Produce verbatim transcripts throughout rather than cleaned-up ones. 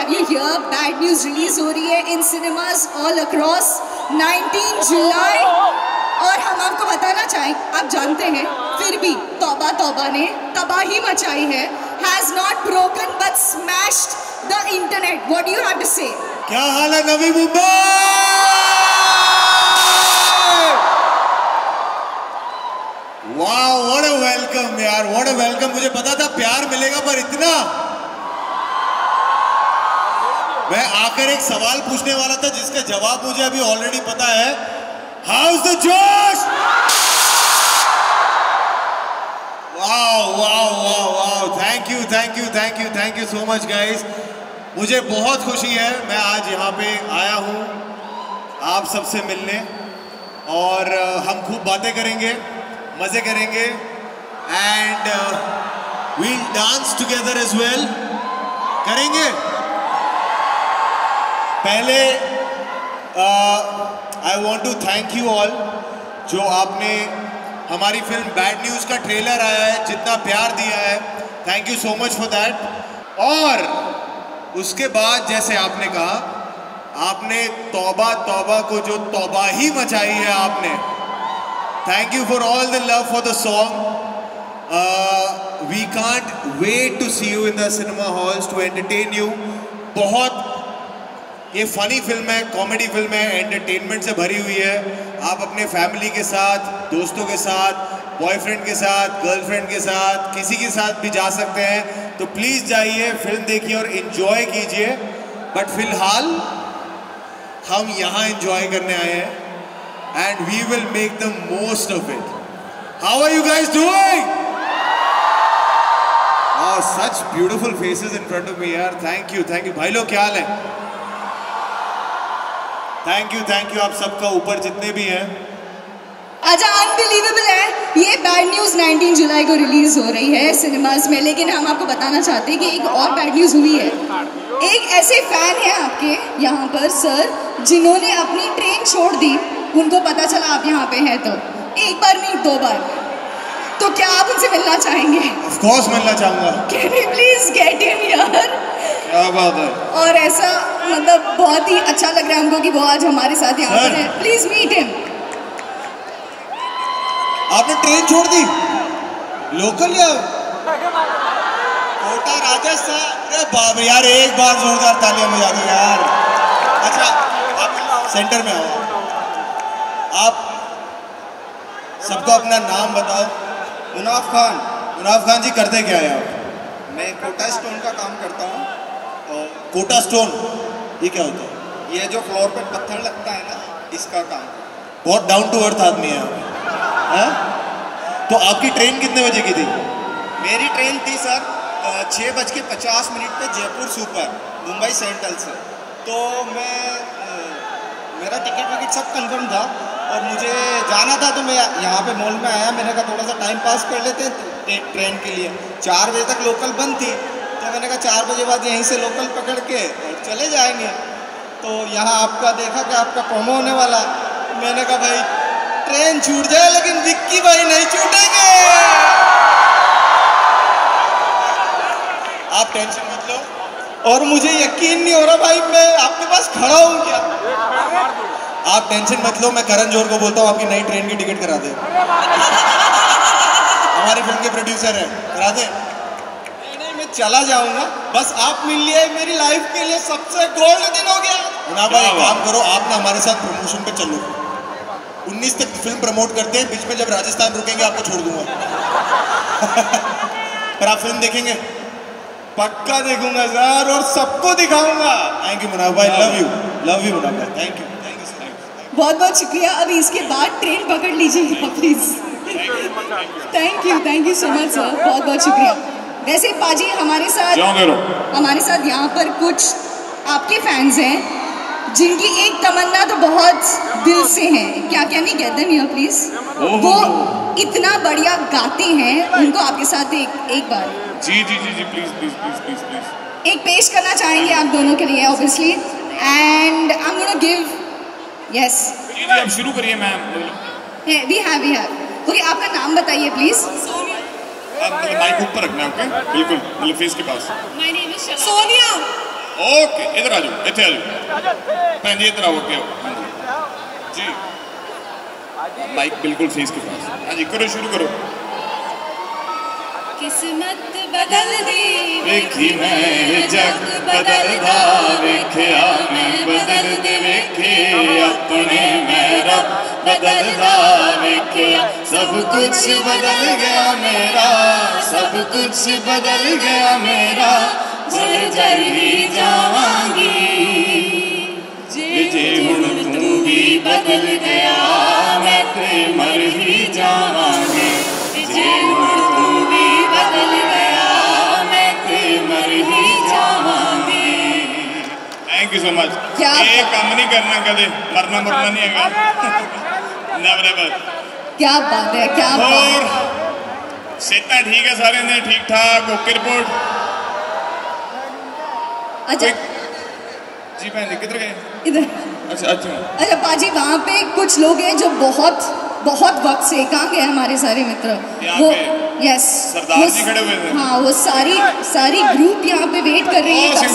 Have you here. Bad news release हो रही है इन सिनेमाज ऑल अक्रॉस उन्नीस जुलाई और हम आपको बताना चाहें, आप जानते हैं फिर भी तौबा तौबा ने तबाही मचाई है, has not broken but smashed the internet. What do you have to say? क्या हाल है नवी मुंबई? वाह, व्हाट अ वेलकम यार, व्हाट अ वेलकम। मुझे पता था प्यार मिलेगा, पर इतना। मैं आकर एक सवाल पूछने वाला था जिसका जवाब मुझे अभी ऑलरेडी पता है। हाउ इज द जोश? वाह वाह वाह वाह, thank you thank you thank you thank you so much guys. मुझे बहुत खुशी है, मैं आज यहाँ पे आया हूँ आप सबसे मिलने और हम खूब बातें करेंगे, मजे करेंगे and we'll dance together as well करेंगे। पहले I want to thank you all, जो आपने हमारी फिल्म बैड न्यूज़ का ट्रेलर आया है जितना प्यार दिया है, thank you so much for that. और उसके बाद जैसे आपने कहा, आपने तौबा तौबा को जो तबाही मचाई है आपने, thank you for all the love for the song. Uh, we can't wait to see you in the cinema halls to entertain you. बहुत ये funny film है, comedy film है, entertainment से भरी हुई है। आप अपने family के साथ, दोस्तों के साथ, boyfriend के साथ, girlfriend के साथ, किसी के साथ भी जा सकते हैं, तो please जाइए, film देखिए और enjoy कीजिए। But फिलहाल हम यहाँ enjoy करने आए हैं and we will make the most of it. How are you guys doing? Oh, such beautiful faces in front of me yaar. Thank you thank you bhai log, kya haal hai? Thank you thank you aap sabka, upar jitne bhi hain. acha unbelievable hai ye। Bad Newz उन्नीस जुलाई ko release ho rahi hai cinemas mein, lekin hum aapko batana chahte hain ki ek aur bad news hui hai। ek aise fan hai aapke yahan par sir जिन्होंने अपनी train छोड़ दी, उनको पता चला आप यहाँ पे हैं, तो एक बार नहीं दो बार, तो क्या आप उनसे मिलना चाहेंगे? Of course मिलना चाहूँगा। Can you please get in here? क्या बात है। और ऐसा मतलब बहुत ही अच्छा लग रहा है हमको कि वो आज हमारे साथ यहाँ पर है। Please meet him। आपने ट्रेन छोड़ दी? लोकल या? कोटा, राजस्थान? अरे बाप रे यार, एक बार जोरदार तालियां बजा दो यार। अच्छा, आप सेंटर में आओ, आप सबको अपना नाम बताओ। मुनाफ खान। मुनाफ खान जी, करते क्या है आप? मैं कोटा स्टोन का काम करता हूँ। और कोटा स्टोन ये क्या होता है? ये जो फ्लोर पर पत्थर लगता है ना, इसका काम। बहुत डाउन टू अर्थ आदमी है आप। हाँ, तो आपकी ट्रेन कितने बजे की थी? मेरी ट्रेन थी सर छः बज के पचास मिनट पर जयपुर सुपर, मुंबई सेंट्रल से। तो मैं मेरा टिकट विकेट सब कन्फर्म था और मुझे जाना था, तो मैं यहाँ पे मॉल में आया। मैंने कहा थोड़ा सा टाइम पास कर लेते हैं ट्रेन के लिए। चार बजे तक लोकल बंद थी, तो मैंने कहा चार बजे बाद यहीं से लोकल पकड़ के और चले जाएंगे। तो यहाँ आपका देखा कि आपका प्रोमो होने वाला, मैंने कहा भाई ट्रेन छूट जाए लेकिन विक्की भाई नहीं छूटेंगे। आप टेंशन मत लो। और मुझे यकीन नहीं हो रहा भाई, मैं आपके पास खड़ा हूँ क्या? आप टेंशन मत लो, मैं करण जोहर को बोलता हूँ आपकी नई ट्रेन की टिकट करा दे। हमारी फिल्म के प्रोड्यूसर है, करा दे। नहीं नहीं, मैं चला जाऊंगा, बस आप मिल लिए मेरी लाइफ के लिए सबसे गोल्ड दिन हो गया। ना भाई, काम करो आप ना हमारे साथ प्रमोशन पे चलो, उन्नीस तक फिल्म प्रमोट करते हैं, बीच में जब राजस्थान रुकेंगे आपको छोड़ दूंगा। पर आप फिल्म देखेंगे? पक्का देखूंगा सर, और सबको दिखाऊंगा। थैंक यू मुनाफ भाई, love you love you Munaf भाई, थैंक यू। बहुत बहुत शुक्रिया। अभी इसके बाद ट्रेन पकड़ लीजिएगा please. Thank you thank you so much sir, बहुत बहुत शुक्रिया। वैसे पाजी, हमारे साथ हमारे साथ यहाँ पर कुछ आपके फैंस हैं जिनकी एक तमन्ना तो बहुत दिल से है। क्या क्या नहीं कहते हैं प्लीज? वो इतना बढ़िया गाते हैं, उनको आपके साथ एक एक बार जी जी जी जी please please please please please एक पेश करना चाहेंगे आप दोनों के लिए obviously. And I am gonna give yes yes. आप शुरू करिए ma'am. We have we have okay, आपका नाम बताइए प्लीज। सोनिया। आप माइक ऊपर रखना, ओके? बिल्कुल, मतलब फेस के पास। My name is Sonia. Okay इधर आ जाओ, इतने आ जाओ भैन जी, इधर आओ, ओके आओ जी, माइक बिल्कुल फेस के पास। हाँ जी करो, शुरू करो। किस्मत बदल दी वेखी मैं जग बदलदा वेखिया मैं बदल दे वेखे अपने मैं रब बदलदा वेखिया सब कुछ बदल गया मेरा, सब कुछ बदल गया मेरा। जल जल ही जावांगी जे हुण तू भी बदल गया, मैं ते मर ही जावांगी जे हुण तू भी बदल गया, मैं ते मर ही जावांगी। Thank you so much. ये काम नहीं करना कदे, मरना मरना नहीं है। Never ever. क्या बात है, क्या बात। और सेहतां ठीक है सारे ने, ठीक ठाक ओके रिपोर्ट। अच्छा जी भैन जी किधर गए? इधर। अच्छा अच्छा अच्छा पाजी, वहाँ पे कुछ लोग हैं जो बहुत बहुत वक्त से, कहाँ गए हमारे सारे मित्र? वो यस सरदार जी खड़े हुए थे। हाँ वो सारी सारी ग्रुप यहाँ पे वेट कर रही है।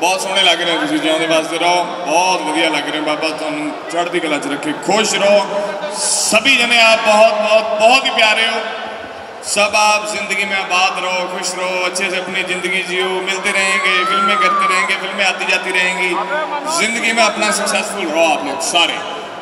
बहुत सोहने लग रहे हैं, जिंदे वास्ते रहो, बहुत वधिया लग रहे हैं बाबा, तुहानू चढ़दी कला च रखे, खुश रहो सभी जने। आप बहुत बहुत बहुत ही प्यारे हो सब। आप जिंदगी में आबाद रहो, खुश रहो, अच्छे से अपनी ज़िंदगी जियो, मिलते रहेंगे, फिल्में करते रहेंगे, फिल्में आती जाती रहेंगी, ज़िंदगी में अपना सक्सेसफुल रहो आप लोग सारे।